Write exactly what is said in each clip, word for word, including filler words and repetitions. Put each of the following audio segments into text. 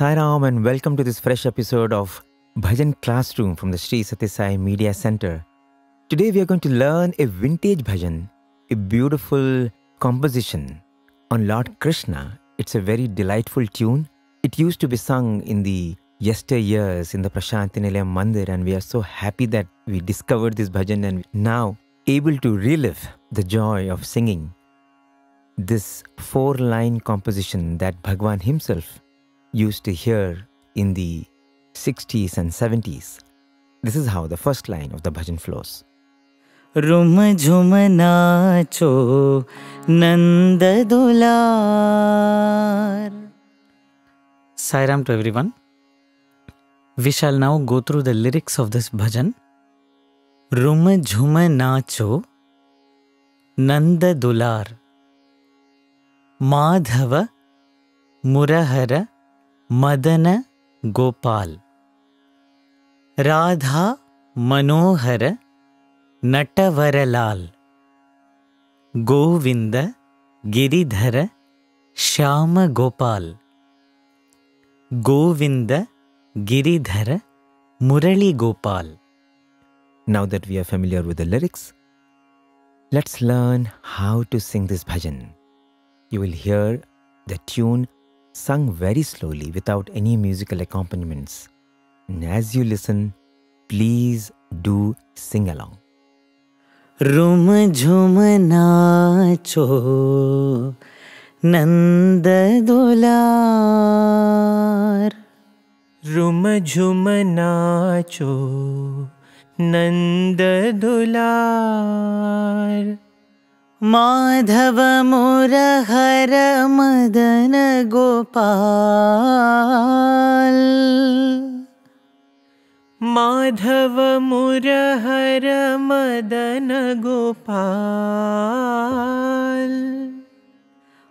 Sai Ram and welcome to this fresh episode of Bhajan Classroom from the Sri Sathya Sai Media Center. Today we are going to learn a vintage bhajan, a beautiful composition on Lord Krishna. It's a very delightful tune. It used to be sung in the yesteryears in the Prasanthi Nilayam Mandir, and we are so happy that we discovered this bhajan and now able to relive the joy of singing this four-line composition that Bhagawan himself used to hear in the sixties and seventies. This is how the first line of the bhajan flows. Ruma Jhuma Nacho Nanda Dular. Sai Ram to everyone. We shall now go through the lyrics of this bhajan. Ruma Jhuma Nacho Nanda Dular. Madhava Murahara Madana Gopal. Radha Manohara Natavaralal. Govinda Giridhara Shyama Gopal. Govinda Giridhara Murali Gopal. Now that we are familiar with the lyrics, let's learn how to sing this bhajan. You will hear the tune sung very slowly without any musical accompaniments. And as you listen, please do sing along. Ruma Jhuma Nacho Nanda Dular. Ruma Jhuma Nacho Nanda Dular. Madhava Murahara Madana Gopal. Madhava Murahara Madana Gopal.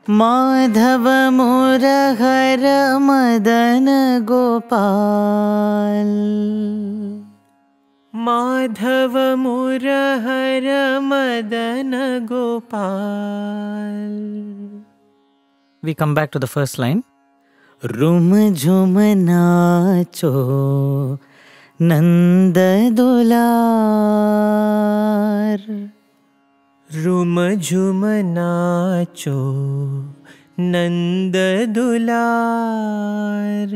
Madhava Murahara Madana Gopal. Madhava Murahara Madana Gopal. We come back to the first line. Ruma Jhuma Nacho Nanda Dular. Ruma Jhuma Nacho Nanda Dular.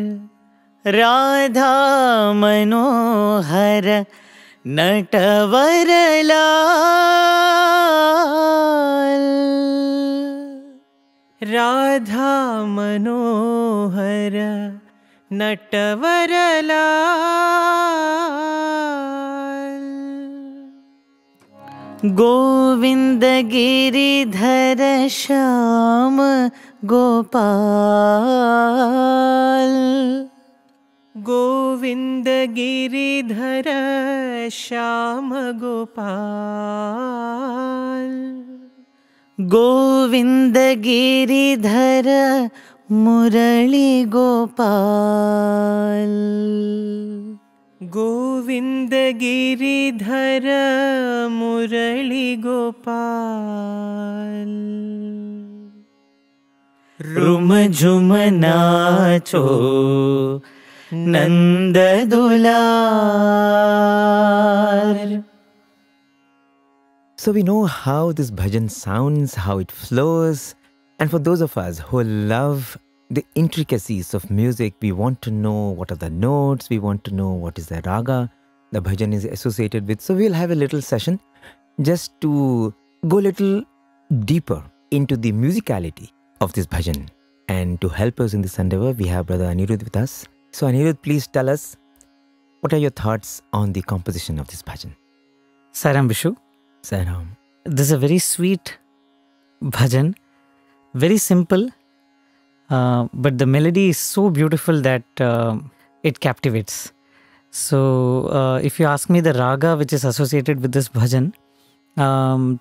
Radha Manohara Natavaralal. Radha Manohara Natavaralal. Govinda Giridhara Shyama Gopal. Govinda Giridhara Shyama Gopal. Govinda Giridhara Murali Gopal. Govinda Giridhara Murali Gopal. Ruma Jhuma Nacho Nanda Dular. So we know how this bhajan sounds, how it flows, and for those of us who love the intricacies of music, we want to know what are the notes, we want to know what is the raga the bhajan is associated with. So we'll have a little session just to go a little deeper into the musicality of this bhajan. And to help us in this endeavor, we have Brother Anirudh with us. So Anirudh, please tell us, what are your thoughts on the composition of this bhajan? Sai Ram Vishu. Sai Ram. This is a very sweet bhajan, very simple, uh, but the melody is so beautiful that uh, it captivates. So uh, if you ask me the raga which is associated with this bhajan, um,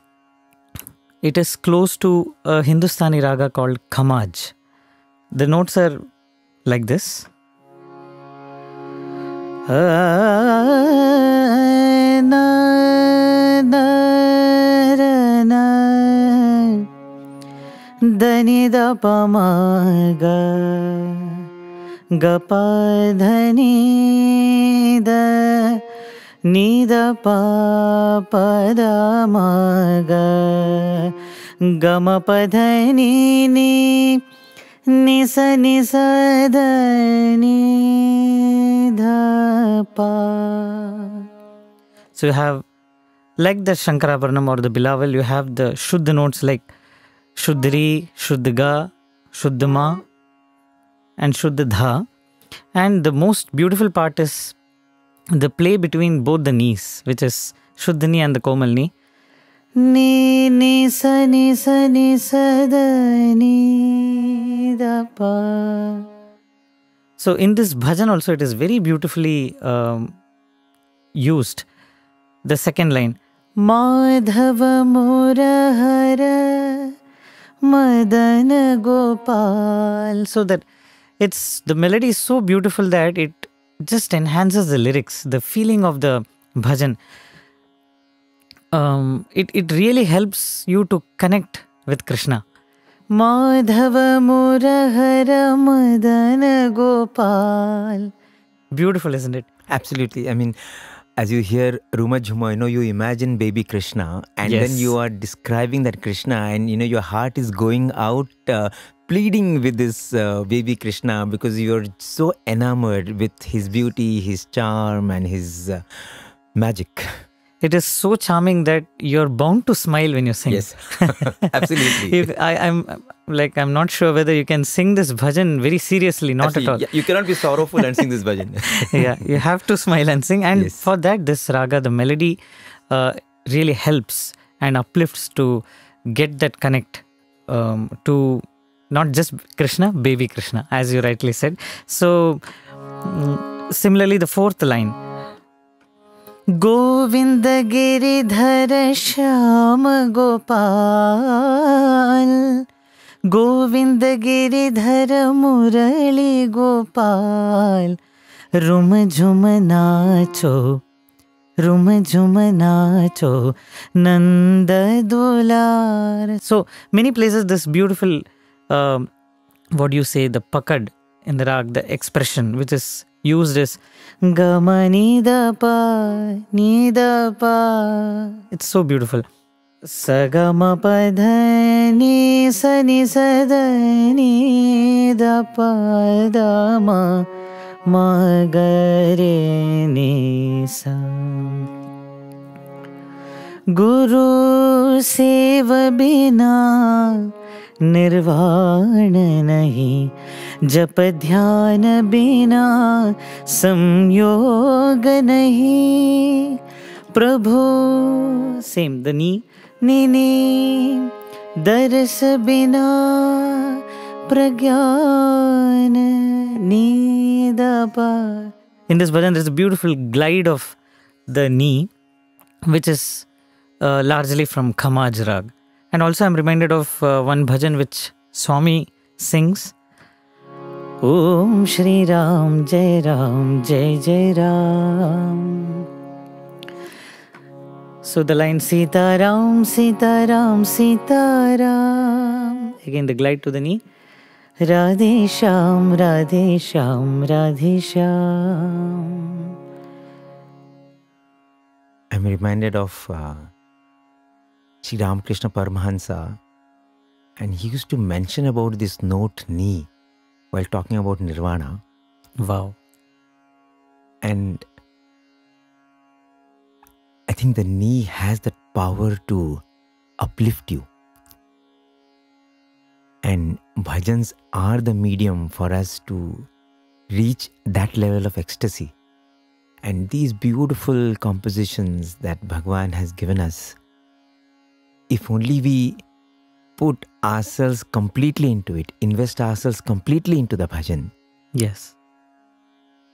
it is close to a Hindustani raga called Khamaj. The notes are like this. Dani da pamaga Gapa dhani da ni da pa pa da ma ga gama pa dhani ni ni sa ni sa da ni da pa. So you have, like the Shankarabharanam or the Bilaval, you have the Shuddha notes like Shuddhri, Shuddhaga, Shuddhama and Shuddhadha. And the most beautiful part is the play between both the knees, which is Shuddhani and the Komalni. Ni ni sa ni sa ni sa da ni da pa. So in this bhajan also it is very beautifully um, used. The second line, Madhava Murahara Madana Gopal. So that it's, the melody is so beautiful that it just enhances the lyrics, the feeling of the bhajan. Um, it, it really helps you to connect with Krishna. Madhava Murahara Madana Gopal. Beautiful, isn't it? Absolutely. I mean, as you hear Ruma Jhuma, you know, you imagine baby Krishna and yes. Then you are describing that Krishna and, you know, your heart is going out uh, pleading with this uh, baby Krishna because you're so enamored with his beauty, his charm and his uh, magic. It is so charming that you're bound to smile when you sing. Yes, absolutely. If I, I'm like, I'm not sure whether you can sing this bhajan very seriously, not absolutely. At all. Yeah, you cannot be sorrowful and sing this bhajan. Yeah, you have to smile and sing. And yes. For that, this raga, the melody uh, really helps and uplifts to get that connect um, to not just Krishna, baby Krishna, as you rightly said. So, similarly, the fourth line. Govinda Giridhara Shyama Gopal Govinda Giridhara Murali Gopal Ruma Jhuma Nacho Ruma Jhuma Nacho Nanda Dular. So many places this beautiful uh, what do you say, the pakad in the rag, the expression which is used as Gama Nida Pa Nida Pa. It's so beautiful. Sagama Padani Sani Sadani Da Pa Dama Magareni Sa. Guru Seva Bina Nirvana Nahi Jap Dhyana Bina Samyoga Nahi Prabhu. Same, the knee. Nini Daras Bina Pragyana Nidapa. In this bhajan, there's a beautiful glide of the knee, which is uh, largely from Khamaj Rag. And also I'm reminded of uh, one bhajan which Swami sings. Om Shri Ram Jai Ram Jai Jai Ram. So the line Sita Ram Sita Ram Sita Ram. Again the glide to the knee. Radhe Shyam Radhe Shyam Radhe Shyam. I'm reminded of Uh... Sri Ramakrishna Paramahansa, and he used to mention about this note ni while talking about nirvana. Wow. And I think the ni has that power to uplift you. And bhajans are the medium for us to reach that level of ecstasy. And these beautiful compositions that Bhagawan has given us, if only we put ourselves completely into it, invest ourselves completely into the bhajan. Yes.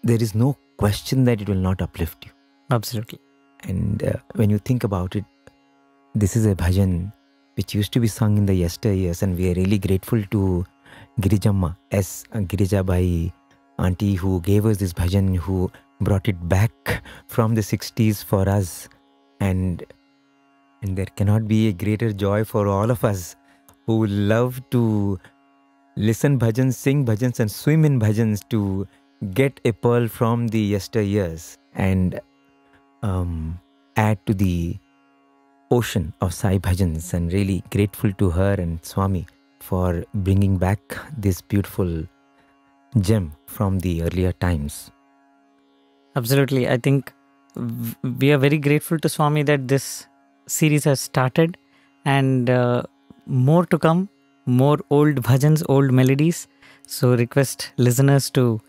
There is no question that it will not uplift you. Absolutely. And uh, when you think about it, this is a bhajan which used to be sung in the yesteryears, and we are really grateful to Girijamma, S. Girija Bhai, auntie, who gave us this bhajan, who brought it back from the sixties for us. And And there cannot be a greater joy for all of us who love to listen bhajans, sing bhajans and swim in bhajans to get a pearl from the yesteryears and um, add to the ocean of Sai bhajans. And really grateful to her and Swami for bringing back this beautiful gem from the earlier times. Absolutely. I think we are very grateful to Swami that this series has started, and uh, more to come, more old bhajans, old melodies. So request listeners to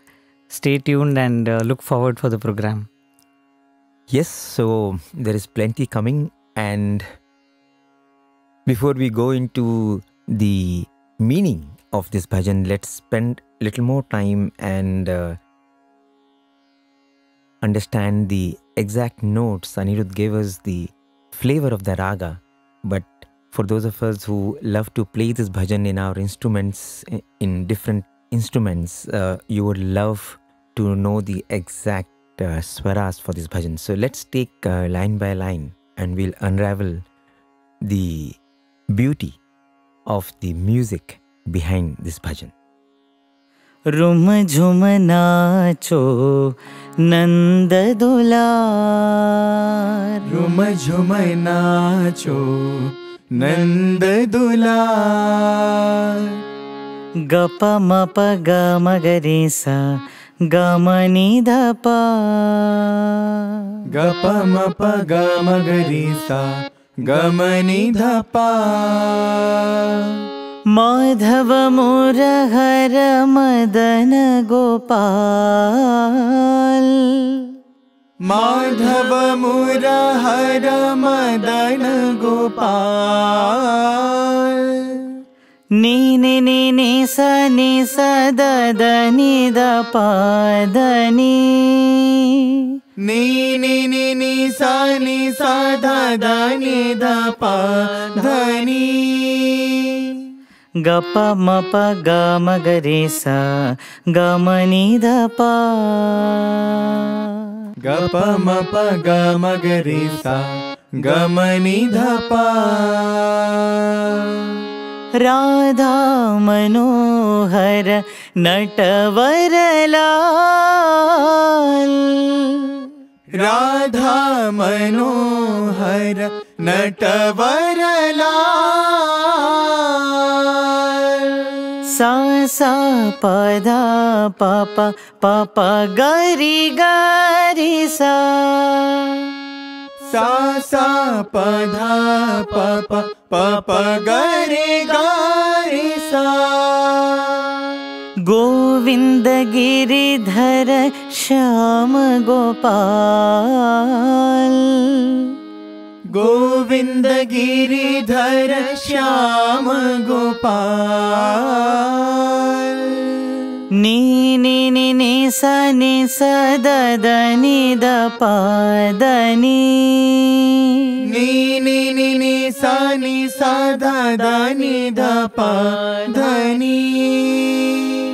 stay tuned and uh, look forward for the program. Yes, so there is plenty coming. And before we go into the meaning of this bhajan, let's spend a little more time and uh, understand the exact notes. Anirudh gave us the flavor of the raga, but for those of us who love to play this bhajan in our instruments, in different instruments, uh, you would love to know the exact uh, swaras for this bhajan. So let's take uh, line by line and we'll unravel the beauty of the music behind this bhajan. Ruma Jhuma Nacho Nanda Dular, Ruma Jhuma Nacho Nanda Dular, Gapa Mapa Gama Garesa Gama Nidhapa, Gapa Mapa Gama Garesa Gama Nidhapa, Madhava Murahara Madana Gopal, Madhava Murahara Madana Gopal, Ni ni ni ni sa ni sa da da ni da pa da ni, Ni ni ni ni sa ni sa da da ni da pa da ni, Gappa mappa gama garesa gama ni da pa, Gappa mappa gama garesa gama ni da pa. Radha Manohara Natavaralal, Radha Manohara Natavaralal, Sa sa pa da pa pa pa pa gari gari sa, Sa sa pa dha pa pa pa pa gari gari sa, Govinda Giridhara Shyama Gopal, Govinda Giridhara Shyama Gopal, Ni ni ni ni sa ni sa da da ni da pa da ni, Ni ni ni ni sa ni sa da da ni da pa da ni,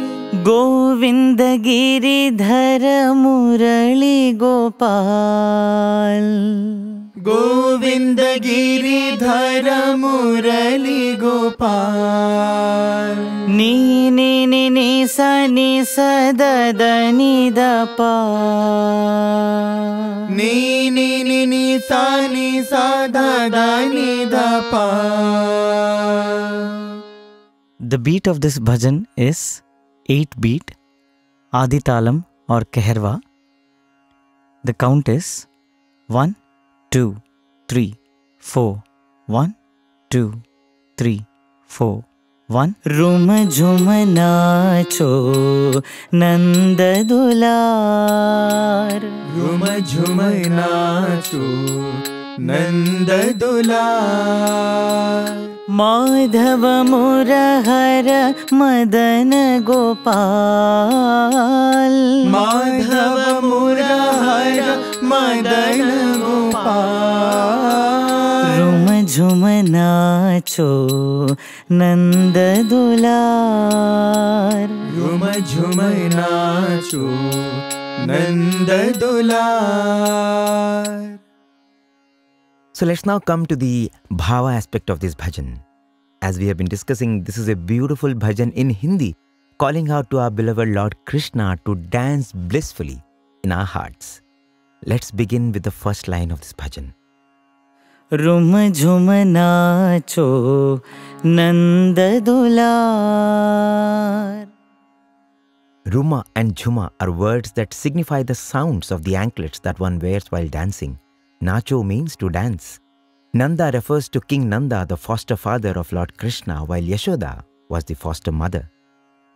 Govinda Giridhara Murali Gopal, Govinda Giridhara Murali Gopal, Ni ni ni ni sa ni sa da da ni da pa, Ni ni ni ni sa ni sa da da ni da pa. The beat of this bhajan is eight beat Aditalam or Keherva. The count is one, two, three, four, one, two, three, four. One. Ruma Jhuma Nacho Nanda Dular, Ruma Jhuma Nacho Nanda Dular, Madhava Murahara Madana Gopal, Madhava Murahara Madana Gopal, Ruma Jhuma Nacho Nanda Dular, Ruma Jhuma Nacho Nanda Dular. So let's now come to the bhava aspect of this bhajan. As we have been discussing, this is a beautiful bhajan in Hindi, calling out to our beloved Lord Krishna to dance blissfully in our hearts. Let's begin with the first line of this bhajan. Ruma Jhuma Nacho Nanda Dular. Ruma and Jhuma are words that signify the sounds of the anklets that one wears while dancing. Nacho means to dance. Nanda refers to King Nanda, the foster father of Lord Krishna, while Yashoda was the foster mother.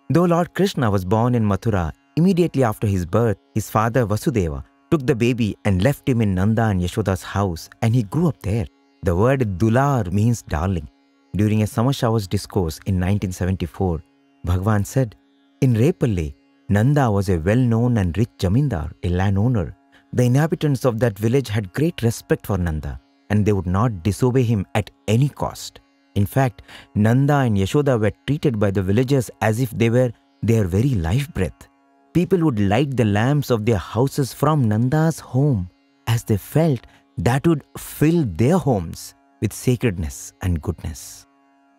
Though Lord Krishna was born in Mathura, immediately after his birth, his father Vasudeva took the baby and left him in Nanda and Yashoda's house, and he grew up there. The word Dular means darling. During a summer showers discourse in nineteen seventy-four, Bhagawan said, in Repalle, Nanda was a well-known and rich jamindar, a landowner. The inhabitants of that village had great respect for Nanda, and they would not disobey him at any cost. In fact, Nanda and Yashoda were treated by the villagers as if they were their very life breath. People would light the lamps of their houses from Nanda's home, as they felt that would fill their homes with sacredness and goodness.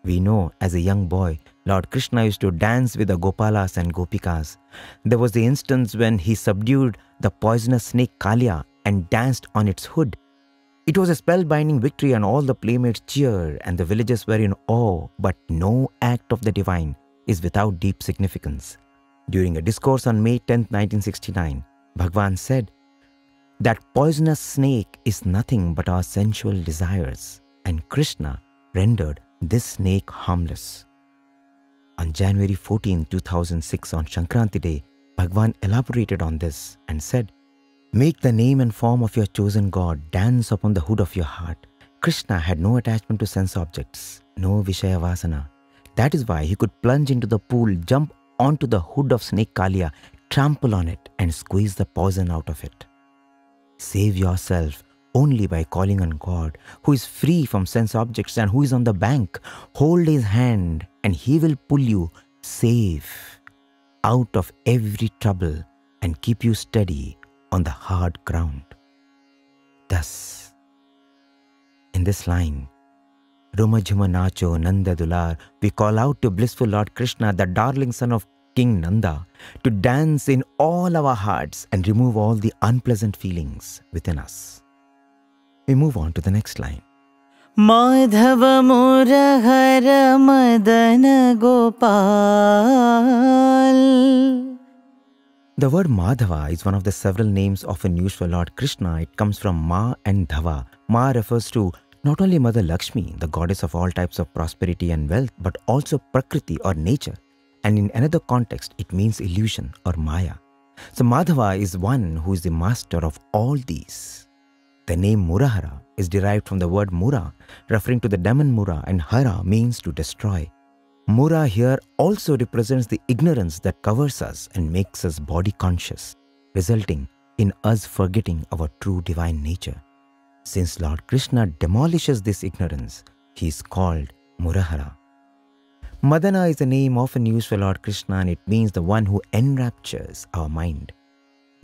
We know, as a young boy, Lord Krishna used to dance with the Gopalas and Gopikas. There was the instance when he subdued the poisonous snake Kaliya and danced on its hood. It was a spellbinding victory, and all the playmates cheered and the villagers were in awe, but no act of the divine is without deep significance. During a discourse on May tenth, nineteen sixty-nine, Bhagavan said, that poisonous snake is nothing but our sensual desires, and Krishna rendered this snake harmless. On January fourteenth, two thousand six, on Shankranti Day, Bhagavan elaborated on this and said, make the name and form of your chosen God dance upon the hood of your heart. Krishna had no attachment to sense objects, no Vishaya Vasana. That is why he could plunge into the pool, jump onto the hood of snake Kaliya, trample on it and squeeze the poison out of it. Save yourself only by calling on God, who is free from sense objects and who is on the bank. Hold his hand and he will pull you safe out of every trouble and keep you steady on the hard ground. Thus, in this line, Ruma Jhuma Nacho Nanda Dular, we call out to blissful Lord Krishna, the darling son of King Nanda, to dance in all our hearts and remove all the unpleasant feelings within us. We move on to the next line. Madhava Murahara Madana Gopal. The word Madhava is one of the several names often used for Lord Krishna. It comes from Ma and Dhava. Ma refers to not only Mother Lakshmi, the goddess of all types of prosperity and wealth, but also Prakriti or nature. And in another context, it means illusion or Maya. So Madhava is one who is the master of all these. The name Murahara is derived from the word Mura, referring to the demon Mura, and Hara means to destroy. Mura here also represents the ignorance that covers us and makes us body conscious, resulting in us forgetting our true divine nature. Since Lord Krishna demolishes this ignorance, he is called Murahara. Madana is a name often used for Lord Krishna, and it means the one who enraptures our mind.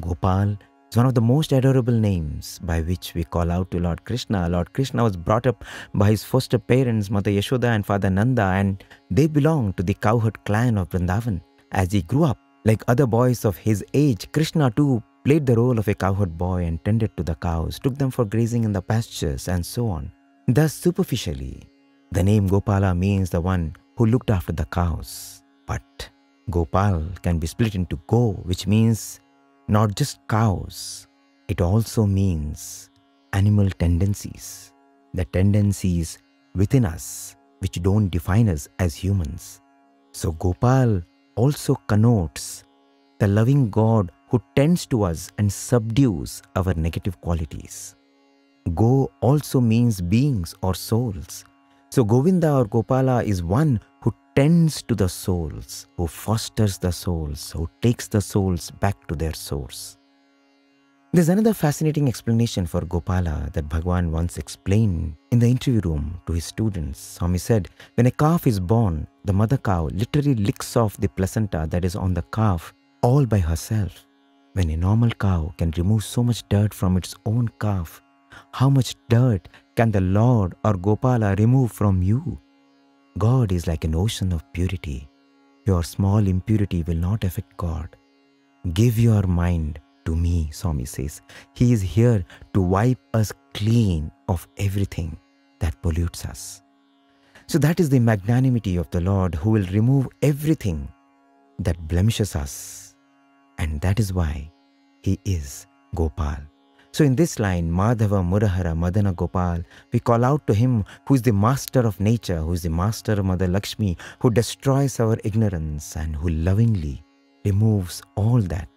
Gopal is one of the most adorable names by which we call out to Lord Krishna. Lord Krishna was brought up by his foster parents, Mother Yashoda and Father Nanda, and they belonged to the cowherd clan of Brindavan. As he grew up, like other boys of his age, Krishna too played the role of a cowherd boy and tended to the cows, took them for grazing in the pastures, and so on. Thus, superficially, the name Gopala means the one who looked after the cows. But Gopal can be split into Go, which means not just cows, it also means animal tendencies, the tendencies within us which don't define us as humans. So Gopal also connotes the loving God who tends to us and subdues our negative qualities. Go also means beings or souls. So Govinda or Gopala is one who tends to the souls, who fosters the souls, who takes the souls back to their source. There's another fascinating explanation for Gopala that Bhagavan once explained in the interview room to his students. Swami said, when a calf is born, the mother cow literally licks off the placenta that is on the calf all by herself. When a normal cow can remove so much dirt from its own calf, how much dirt can the Lord or Gopala remove from you? God is like an ocean of purity. Your small impurity will not affect God. Give your mind to me, Swami says. He is here to wipe us clean of everything that pollutes us. So that is the magnanimity of the Lord, who will remove everything that blemishes us. And that is why He is Gopal. So in this line, Madhava, Murahara, Madana Gopal, we call out to Him who is the master of nature, who is the master of Mother Lakshmi, who destroys our ignorance and who lovingly removes all that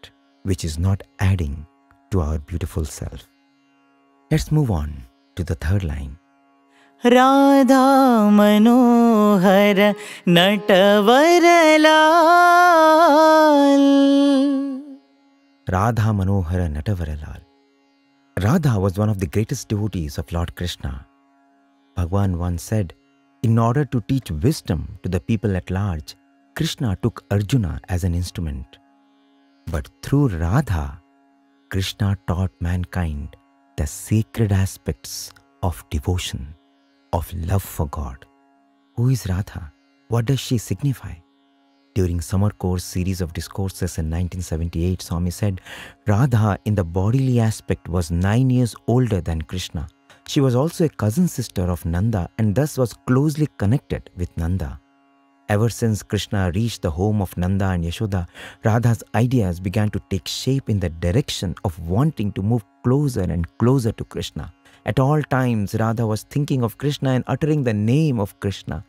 which is not adding to our beautiful self. Let's move on to the third line. Radha Manohara Natavaralal. Radha Manohara Natavaralal. Radha was one of the greatest devotees of Lord Krishna. Bhagawan once said, in order to teach wisdom to the people at large, Krishna took Arjuna as an instrument. But through Radha, Krishna taught mankind the sacred aspects of devotion, of love for God. Who is Radha? What does she signify? During summer course series of discourses in nineteen seventy-eight, Swami said, Radha in the bodily aspect was nine years older than Krishna. She was also a cousin sister of Nanda and thus was closely connected with Nanda. Ever since Krishna reached the home of Nanda and Yashoda, Radha's ideas began to take shape in the direction of wanting to move closer and closer to Krishna. At all times, Radha was thinking of Krishna and uttering the name of Krishna.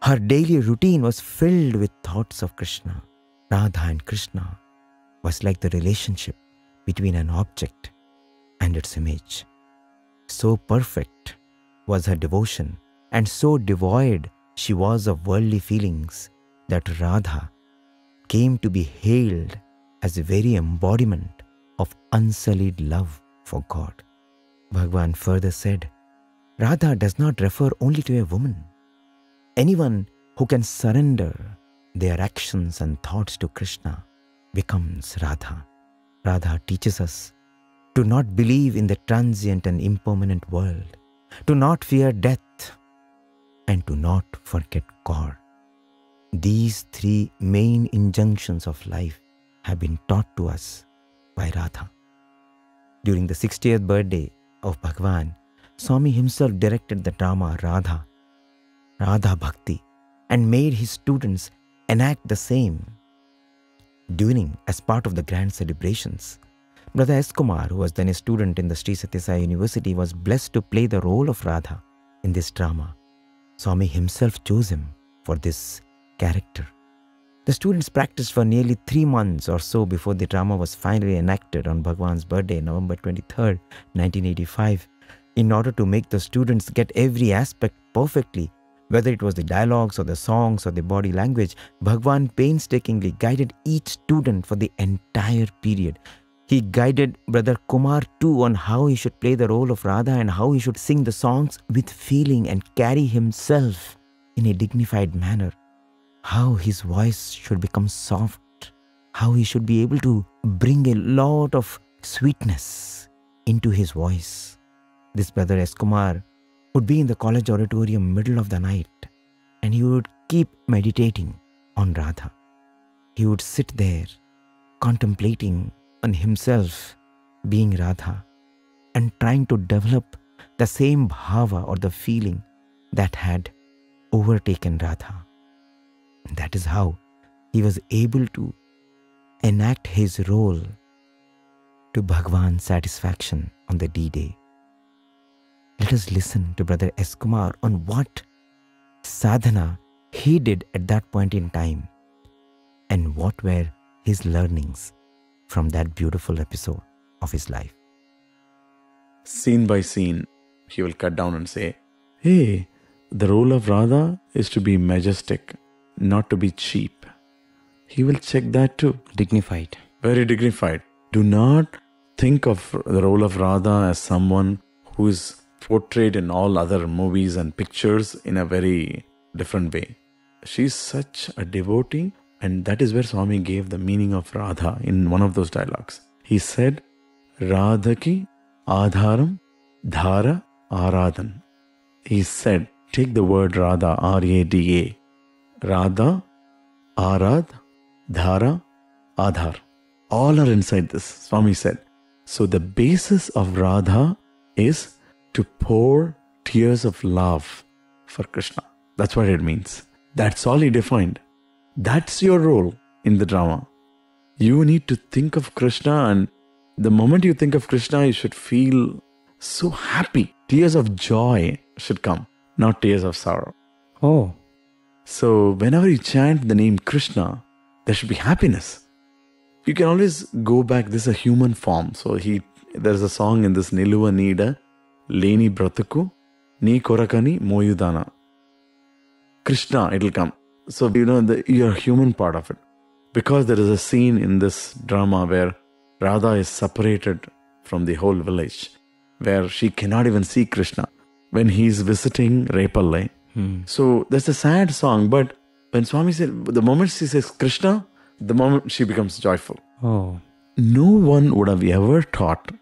Her daily routine was filled with thoughts of Krishna. Radha and Krishna was like the relationship between an object and its image. So perfect was her devotion, and so devoid she was of worldly feelings, that Radha came to be hailed as the very embodiment of unsullied love for God. Bhagavan further said, Radha does not refer only to a woman. Anyone who can surrender their actions and thoughts to Krishna becomes Radha. Radha teaches us to not believe in the transient and impermanent world, to not fear death, and to not forget God. These three main injunctions of life have been taught to us by Radha. During the sixtieth birthday of Bhagavan, Swami himself directed the drama Radha, Radha Bhakti, and made his students enact the same during as part of the grand celebrations. Brother S. Kumar, who was then a student in the Sri Sathya Sai University, was blessed to play the role of Radha in this drama. Swami himself chose him for this character. The students practiced for nearly three months or so before the drama was finally enacted on Bhagavan's birthday, November twenty-third, nineteen eighty-five. In order to make the students get every aspect perfectly, whether it was the dialogues or the songs or the body language, Bhagavan painstakingly guided each student for the entire period. He guided Brother Kumar too on how he should play the role of Radha and how he should sing the songs with feeling and carry himself in a dignified manner. How his voice should become soft, how he should be able to bring a lot of sweetness into his voice. This Brother S. Kumar would be in the college auditorium middle of the night and he would keep meditating on Radha. He would sit there contemplating on himself being Radha and trying to develop the same bhava or the feeling that had overtaken Radha. That is how he was able to enact his role to Bhagavan's satisfaction on the D-Day. Let us listen to Brother S. Kumar on what sadhana he did at that point in time and what were his learnings from that beautiful episode of his life. Scene by scene, he will cut down and say, hey, the role of Radha is to be majestic, not to be cheap. He will check that too. Dignified. Very dignified. Do not think of the role of Radha as someone who is portrayed in all other movies and pictures in a very different way. She is such a devotee, and that is where Swami gave the meaning of Radha in one of those dialogues. He said, Radha ki adharam dhara aradhan. He said, Take the word Radha, R A D A. Radha, Arad, Dhara, Adhar. All are inside this, Swami said. So the basis of Radha is to pour tears of love for Krishna. That's what it means. That's all he defined. That's your role in the drama. You need to think of Krishna, and the moment you think of Krishna, you should feel so happy. Tears of joy should come, not tears of sorrow. Oh. So whenever you chant the name Krishna, there should be happiness. You can always go back. This is a human form. So he, there's a song in this Niluva Nida, Leni Bratuku, Ni Korakani Moyudana. Krishna, it'll come. So, you know, the, you're a human part of it. Because there is a scene in this drama where Radha is separated from the whole village, where she cannot even see Krishna when he's visiting Repalle. Hmm. So that's a sad song. But when Swami said, the moment she says Krishna, the moment she becomes joyful. Oh. No one would have ever taught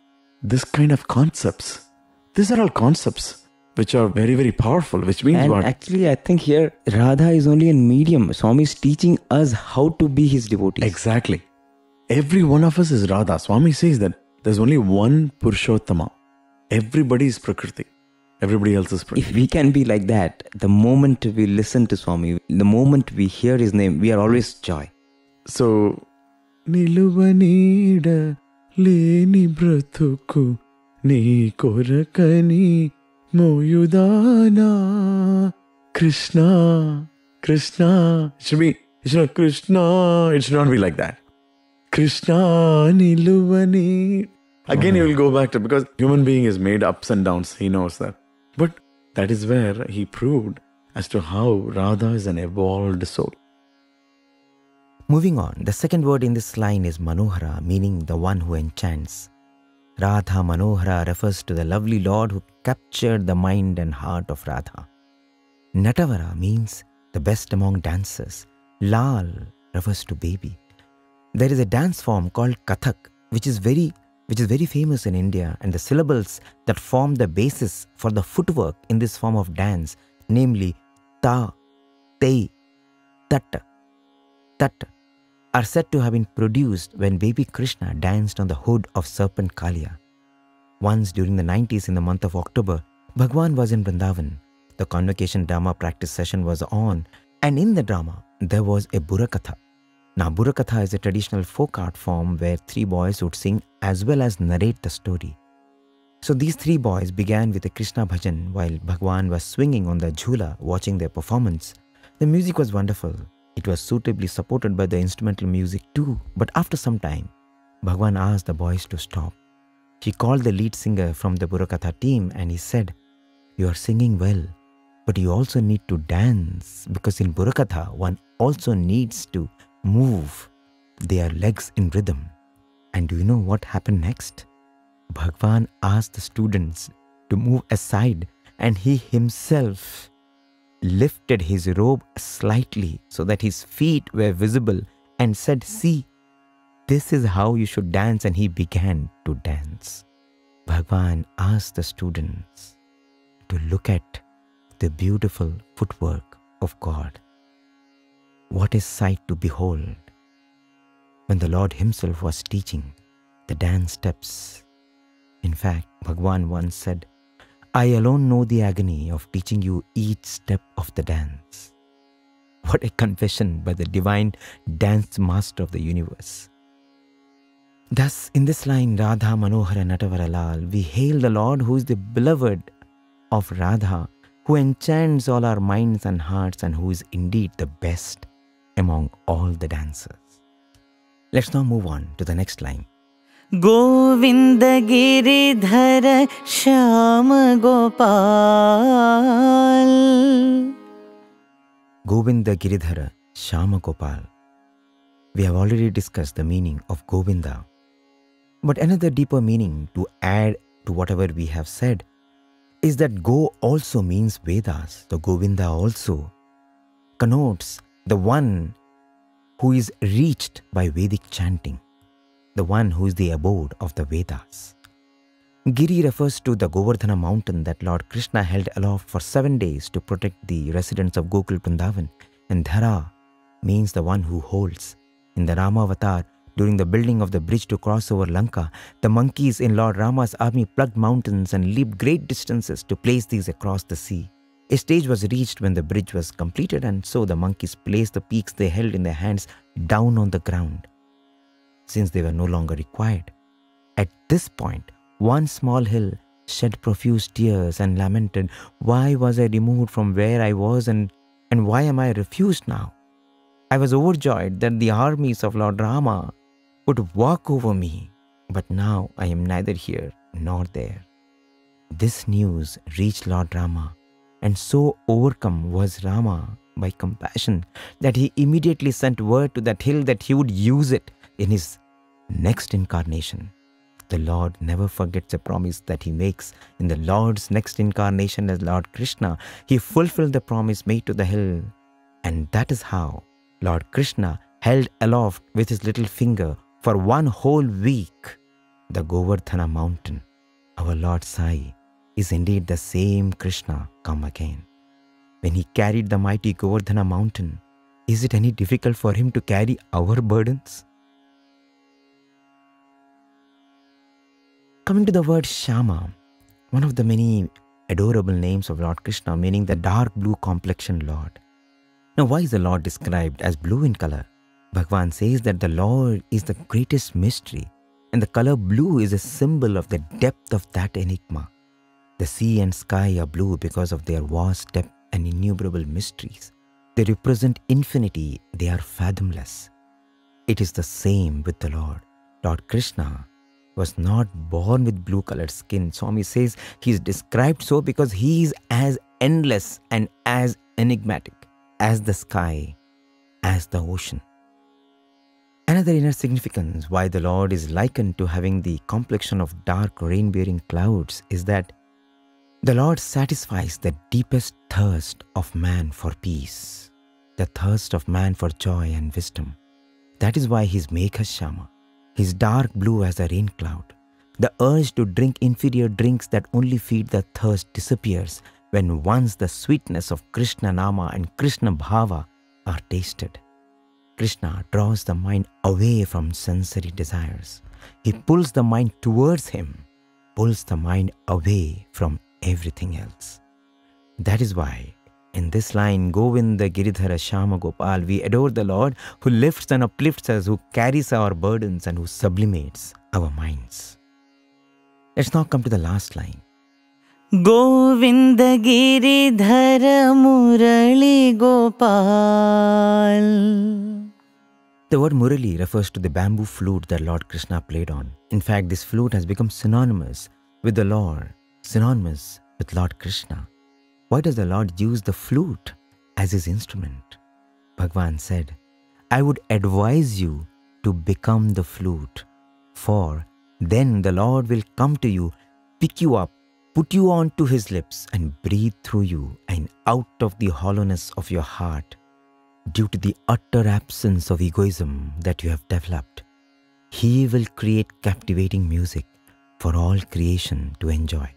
this kind of concepts. These are all concepts which are very, very powerful, which means and what? Actually, I think here Radha is only a medium. Swami is teaching us how to be his devotees. Exactly. Every one of us is Radha. Swami says that there's only one Purushottama. Everybody is Prakriti. Everybody else is Prakriti. If we can be like that, the moment we listen to Swami, the moment we hear his name, we are always joy. So, Niluvanida Leni Bratuku Ni Korakani Moyudana Krishna Krishna. It should be, it should not Krishna, it should not be like that. Krishna Niluvani. Again, you will go back to, because human being is made ups and downs. He knows that. But that is where he proved as to how Radha is an evolved soul. Moving on, the second word in this line is Manohara, meaning the one who enchants. Radha Manohara refers to the lovely Lord who captured the mind and heart of Radha. Natavara means the best among dancers. Lal refers to baby. There is a dance form called Kathak, which is very which is very famous in India, and the syllables that form the basis for the footwork in this form of dance, namely Ta, Te, Tat, Tat, are said to have been produced when baby Krishna danced on the hood of serpent Kaliya. Once during the nineties in the month of October, Bhagawan was in Brindavan. The convocation drama practice session was on, and in the drama, there was a Burakatha. Now, Burakatha is a traditional folk art form where three boys would sing as well as narrate the story. So these three boys began with a Krishna bhajan while Bhagawan was swinging on the jhula watching their performance. The music was wonderful. It was suitably supported by the instrumental music too. But after some time, Bhagawan asked the boys to stop. He called the lead singer from the Burakatha team and he said, "You are singing well, but you also need to dance, because in Burakatha, one also needs to move their legs in rhythm." And do you know what happened next? Bhagawan asked the students to move aside, and he himself lifted his robe slightly so that his feet were visible and said, "See, this is how you should dance." And he began to dance. Bhagawan asked the students to look at the beautiful footwork of God. What is sight to behold when the Lord himself was teaching the dance steps? In fact, Bhagawan once said, "I alone know the agony of teaching you each step of the dance." What a confession by the divine dance master of the universe. Thus, in this line, Radha Manohara Natavaralal, we hail the Lord who is the beloved of Radha, who enchants all our minds and hearts, and who is indeed the best among all the dancers. Let's now move on to the next line. Govinda Giridhara Shyama Gopal. Govinda Giridhara Shyama Gopal. We have already discussed the meaning of Govinda, but another deeper meaning to add to whatever we have said is that Go also means Vedas. The Govinda also connotes the one who is reached by Vedic chanting, the one who is the abode of the Vedas. Giri refers to the Govardhana mountain that Lord Krishna held aloft for seven days to protect the residents of Gokul Kundavan, and Dhara means the one who holds. In the Ramavatar, during the building of the bridge to cross over Lanka, the monkeys in Lord Rama's army plucked mountains and leaped great distances to place these across the sea. A stage was reached when the bridge was completed, and so the monkeys placed the peaks they held in their hands down on the ground, since they were no longer required. At this point, one small hill shed profuse tears and lamented, "Why was I removed from where I was, and, and why am I refused now? I was overjoyed that the armies of Lord Rama would walk over me, but now I am neither here nor there." This news reached Lord Rama, and so overcome was Rama by compassion that he immediately sent word to that hill that he would use it in his next incarnation. The Lord never forgets a promise that he makes. In the Lord's next incarnation as Lord Krishna, he fulfilled the promise made to the hill. And that is how Lord Krishna held aloft with his little finger for one whole week the Govardhana mountain. Our Lord Sai is indeed the same Krishna come again. When he carried the mighty Govardhana mountain, is it any difficult for him to carry our burdens? Coming to the word Shyama, one of the many adorable names of Lord Krishna, meaning the dark blue complexioned Lord. Now, why is the Lord described as blue in color? Bhagawan says that the Lord is the greatest mystery, and the color blue is a symbol of the depth of that enigma. The sea and sky are blue because of their vast depth and innumerable mysteries. They represent infinity, they are fathomless. It is the same with the Lord. Lord Krishna was not born with blue-colored skin. Swami says he is described so because he is as endless and as enigmatic as the sky, as the ocean. Another inner significance why the Lord is likened to having the complexion of dark rain-bearing clouds is that the Lord satisfies the deepest thirst of man for peace, the thirst of man for joy and wisdom. That is why he is Megha-Shyama. His dark blue as a rain cloud. The urge to drink inferior drinks that only feed the thirst disappears when once the sweetness of Krishna Nama and Krishna Bhava are tasted. Krishna draws the mind away from sensory desires. He pulls the mind towards him, pulls the mind away from everything else. That is why in this line, Govinda Giridhara Shyama Gopal, we adore the Lord who lifts and uplifts us, who carries our burdens and who sublimates our minds. Let's now come to the last line. Govinda Giridhara Murali Gopal. The word Murali refers to the bamboo flute that Lord Krishna played on. In fact, this flute has become synonymous with the Lord, synonymous with Lord Krishna. Why does the Lord use the flute as his instrument? Bhagavan said, "I would advise you to become the flute, for then the Lord will come to you, pick you up, put you on to his lips and breathe through you and out of the hollowness of your heart. Due to the utter absence of egoism that you have developed, he will create captivating music for all creation to enjoy.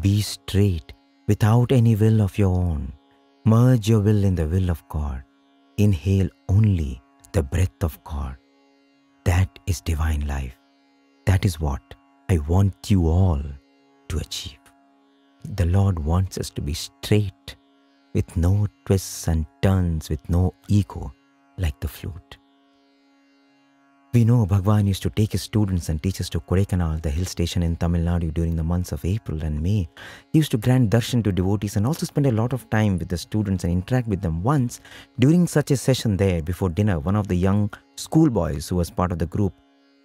Be straight without any will of your own. Merge your will in the will of God. Inhale only the breath of God. That is divine life. That is what I want you all to achieve." The Lord wants us to be straight, with no twists and turns, with no ego, like the flute. We know Bhagavan used to take his students and teachers to Kodaikanal, the hill station in Tamil Nadu, during the months of April and May. He used to grant darshan to devotees and also spend a lot of time with the students and interact with them. Once, during such a session there, before dinner, one of the young schoolboys who was part of the group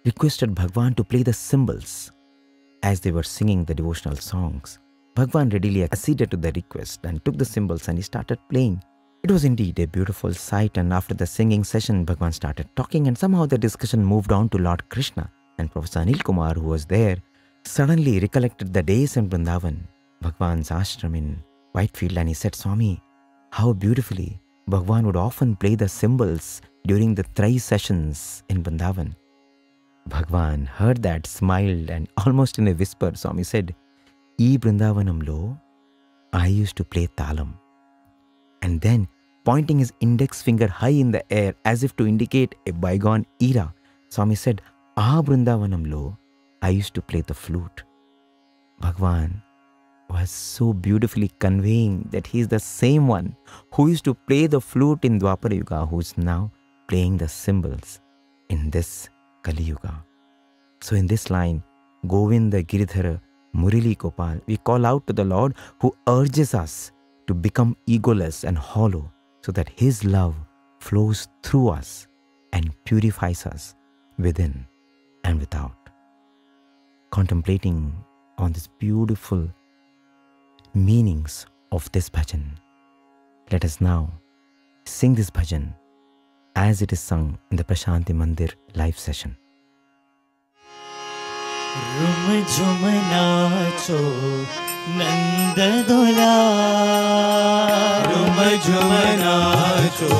requested Bhagavan to play the cymbals as they were singing the devotional songs. Bhagavan readily acceded to the request and took the cymbals and he started playing. It was indeed a beautiful sight, and after the singing session, Bhagavan started talking, and somehow the discussion moved on to Lord Krishna, and Professor Anil Kumar, who was there, suddenly recollected the days in Brindavan, Bhagavan's ashram in Whitefield, and he said, "Swami, how beautifully Bhagavan would often play the cymbals during the thrice sessions in Brindavan. Bhagavan heard that, smiled, and almost in a whisper, Swami said, "E Brindavanamlo, I used to play talam." And then, pointing his index finger high in the air as if to indicate a bygone era, Swami said, "Ah Brindavanamlo, I used to play the flute." Bhagavan was so beautifully conveying that he is the same one who used to play the flute in Dwapara Yuga, who is now playing the cymbals in this Kali Yuga. So in this line, Govinda Giridhara Murali Gopal, we call out to the Lord who urges us to become egoless and hollow so that His love flows through us and purifies us within and without. Contemplating on these beautiful meanings of this bhajan, let us now sing this bhajan as it is sung in the Prashanti Mandir live session. Ruma Jhuma Nacho Nanda Dular, Ruma Jhuma Nacho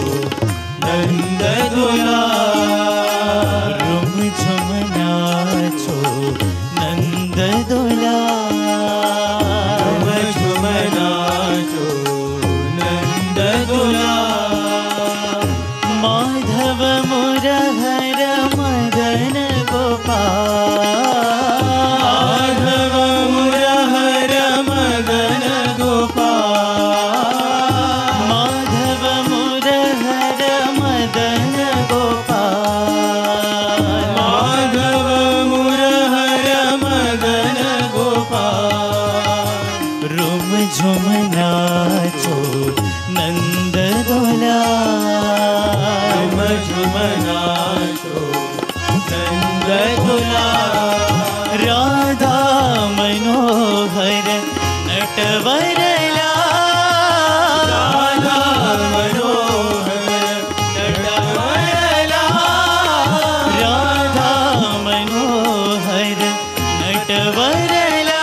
Nanda Dular, Ruma Jhuma Nacho Nanda Dular, Ruma Jhuma Nacho Nanda Dular. Madhava Murahara Madana Gopal, Radha Manohar Natwarlal, Radha Manohar Natwarlal, Radha Manohar Natwarlal, Radha Manohar Natwarlal.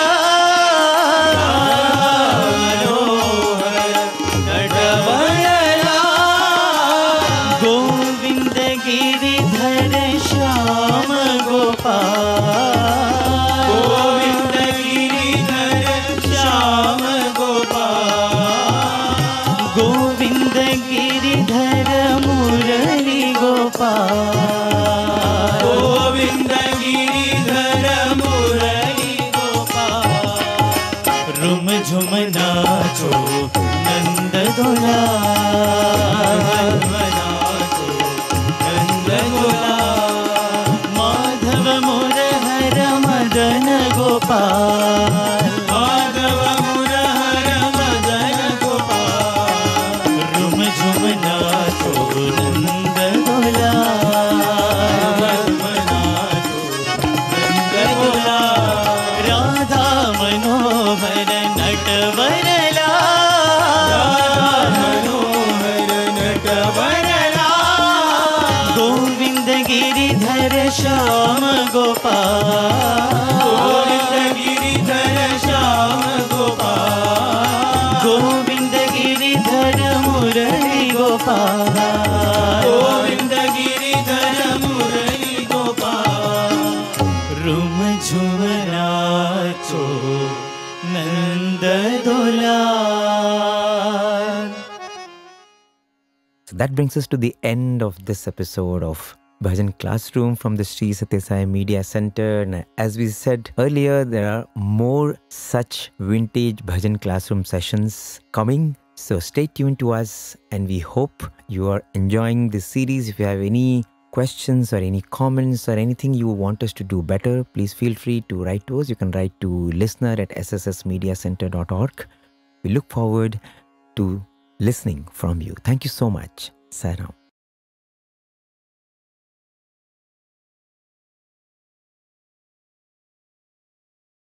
Govind Giridhar Shyam Gopal, Shyam Gopal, Govind Giridhar Shyam Gopal, Govind Giridhar Murli Gopal, Govind Giridhar Murli Gopal. रुम झुम नाचो नंद दुलार. So that brings us to the end of this episode of Bhajan Classroom from the Sri Sathya Sai Media Center. And as we said earlier, there are more such vintage Bhajan Classroom sessions coming. So stay tuned to us, and we hope you are enjoying this series. If you have any questions or any comments or anything you want us to do better, please feel free to write to us. You can write to listener at s s s media center dot org. We look forward to listening from you. Thank you so much. Sairam.